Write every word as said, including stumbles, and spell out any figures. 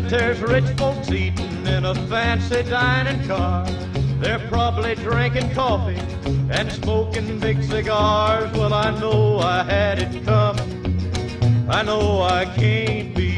bet there's rich folks eating in a fancy dining car. They're probably drinking coffee and smoking big cigars. Well, I know I had it coming. I know I can't be